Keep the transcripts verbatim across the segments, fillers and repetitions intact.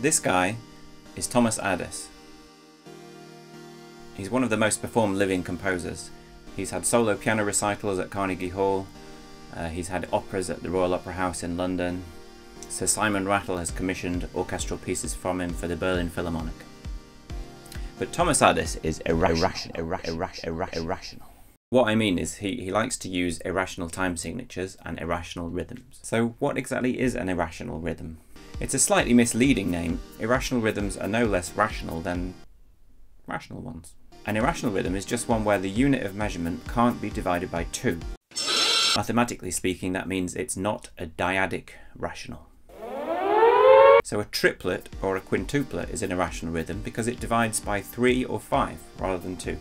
This guy is Thomas Adès. He's one of the most performed living composers. He's had solo piano recitals at Carnegie Hall, uh, he's had operas at the Royal Opera House in London. Sir Simon Rattle has commissioned orchestral pieces from him for the Berlin Philharmonic. But Thomas Adès is irrational. irrational, irrational, irrational, irrational. irrational. What I mean is he, he likes to use irrational time signatures and irrational rhythms. So what exactly is an irrational rhythm? It's a slightly misleading name. Irrational rhythms are no less rational than rational ones. An irrational rhythm is just one where the unit of measurement can't be divided by two. Mathematically speaking, that means it's not a dyadic rational. So a triplet or a quintuplet is an irrational rhythm because it divides by three or five rather than two.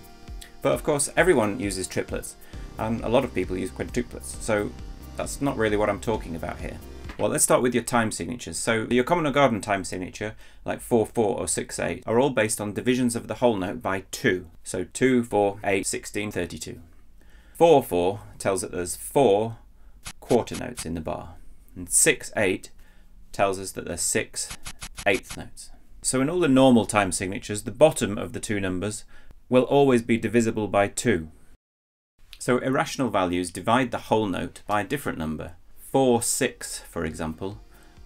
But of course, everyone uses triplets, and a lot of people use quintuplets, so that's not really what I'm talking about here. Well, let's start with your time signatures. So your common or garden time signature, like four four or six eight, are all based on divisions of the whole note by two. So two, four, eight, sixteen, thirty-two. four four tells us that there's four quarter notes in the bar, and six eight tells us that there's six eighth notes. So in all the normal time signatures, the bottom of the two numbers will always be divisible by two. So irrational values divide the whole note by a different number. four six, for example,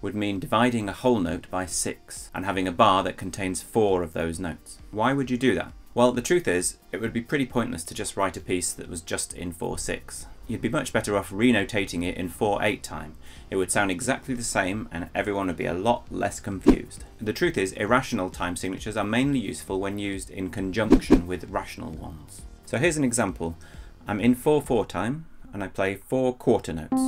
would mean dividing a whole note by six and having a bar that contains four of those notes. Why would you do that? Well, the truth is, it would be pretty pointless to just write a piece that was just in four six. You'd be much better off renotating it in four eight time. It would sound exactly the same and everyone would be a lot less confused. The truth is, irrational time signatures are mainly useful when used in conjunction with rational ones. So here's an example. I'm in four four time and I play four quarter notes.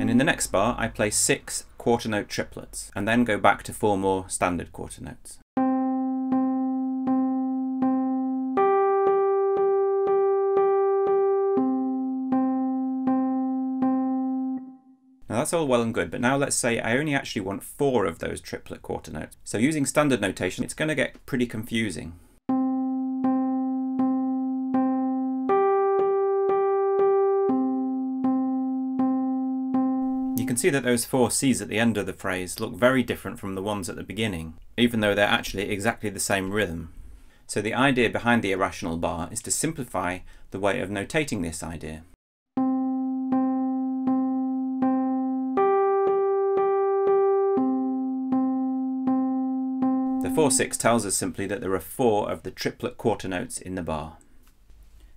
And in the next bar I play six quarter note triplets and then go back to four more standard quarter notes. Now that's all well and good, but now let's say I only actually want four of those triplet quarter notes. So using standard notation, it's going to get pretty confusing. You can see that those four C's at the end of the phrase look very different from the ones at the beginning, even though they're actually exactly the same rhythm. So the idea behind the irrational bar is to simplify the way of notating this idea. four six tells us simply that there are four of the triplet quarter notes in the bar.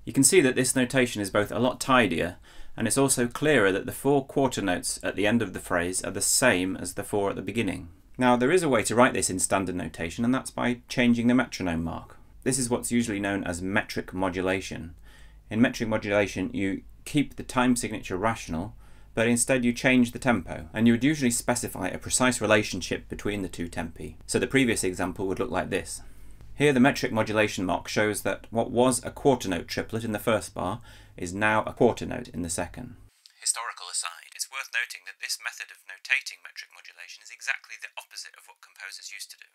You can see that this notation is both a lot tidier and it's also clearer that the four quarter notes at the end of the phrase are the same as the four at the beginning. Now there is a way to write this in standard notation, and that's by changing the metronome mark. This is what's usually known as metric modulation. In metric modulation you keep the time signature rational, but instead you change the tempo, and you would usually specify a precise relationship between the two tempi. So the previous example would look like this. Here the metric modulation mark shows that what was a quarter note triplet in the first bar is now a quarter note in the second. Historical aside, it's worth noting that this method of notating metric modulation is exactly the opposite of what composers used to do.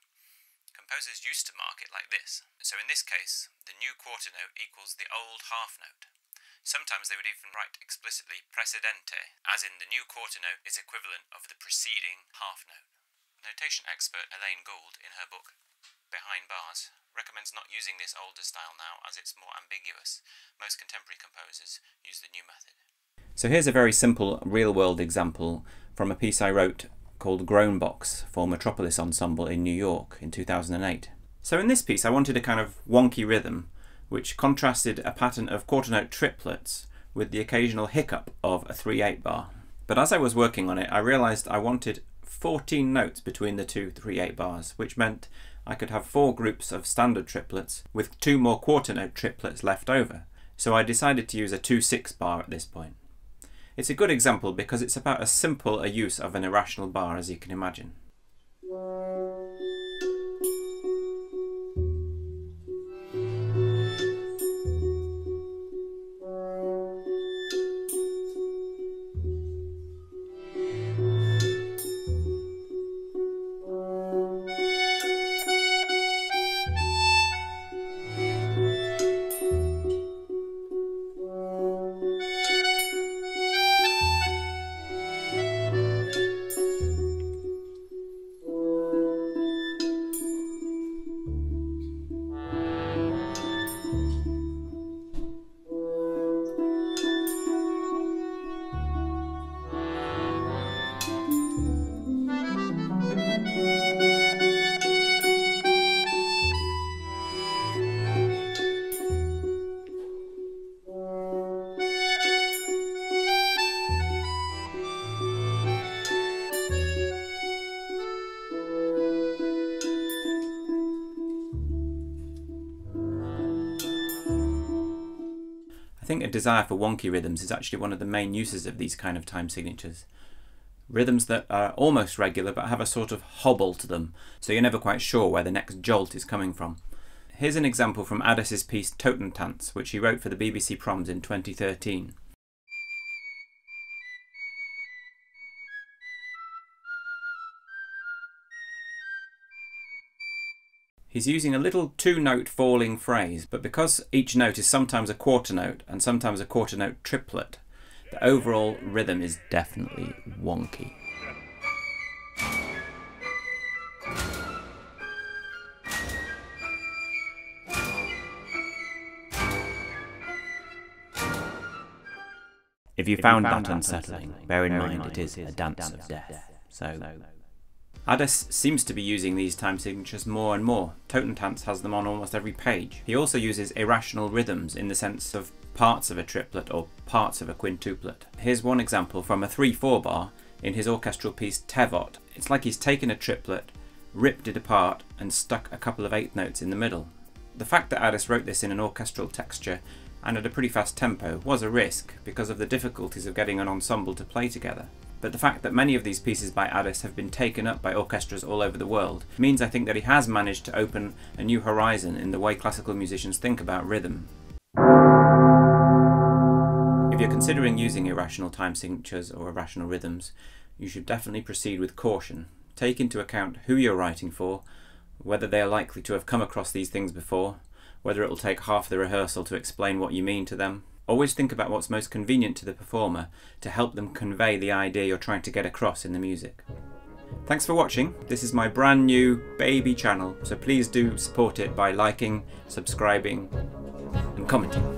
Composers used to mark it like this. So in this case, the new quarter note equals the old half note. Sometimes they would even write explicitly precedente, as in the new quarter note is equivalent of the preceding half note. Notation expert Elaine Gould, in her book Behind Bars, recommends not using this older style now as it's more ambiguous. Most contemporary composers use the new method. So here's a very simple real-world example from a piece I wrote called Groanbox for Metropolis Ensemble in New York in two thousand eight. So in this piece I wanted a kind of wonky rhythm, which contrasted a pattern of quarter note triplets with the occasional hiccup of a three eight bar. But as I was working on it, I realised I wanted fourteen notes between the two three eight bars, which meant I could have four groups of standard triplets with two more quarter note triplets left over. So I decided to use a two six bar at this point. It's a good example because it's about as simple a use of an irrational bar as you can imagine. think a desire for wonky rhythms is actually one of the main uses of these kind of time signatures. Rhythms that are almost regular but have a sort of hobble to them, so you're never quite sure where the next jolt is coming from. Here's an example from Adès' piece Totentanz, which he wrote for the B B C Proms in twenty thirteen. He's using a little two-note falling phrase, but because each note is sometimes a quarter note and sometimes a quarter note triplet, the overall rhythm is definitely wonky. If you found that unsettling, bear in mind it is a dance of death. So Adès seems to be using these time signatures more and more. Totentanz has them on almost every page. He also uses irrational rhythms in the sense of parts of a triplet or parts of a quintuplet. Here's one example from a three four bar in his orchestral piece Tavot. It's like he's taken a triplet, ripped it apart and stuck a couple of eighth notes in the middle. The fact that Adès wrote this in an orchestral texture and at a pretty fast tempo was a risk because of the difficulties of getting an ensemble to play together. But the fact that many of these pieces by Adès have been taken up by orchestras all over the world means I think that he has managed to open a new horizon in the way classical musicians think about rhythm. If you're considering using irrational time signatures or irrational rhythms, you should definitely proceed with caution. Take into account who you're writing for, whether they are likely to have come across these things before, whether it will take half the rehearsal to explain what you mean to them. Always think about what's most convenient to the performer to help them convey the idea you're trying to get across in the music. Thanks for watching. This is my brand new baby channel, so please do support it by liking, subscribing and commenting.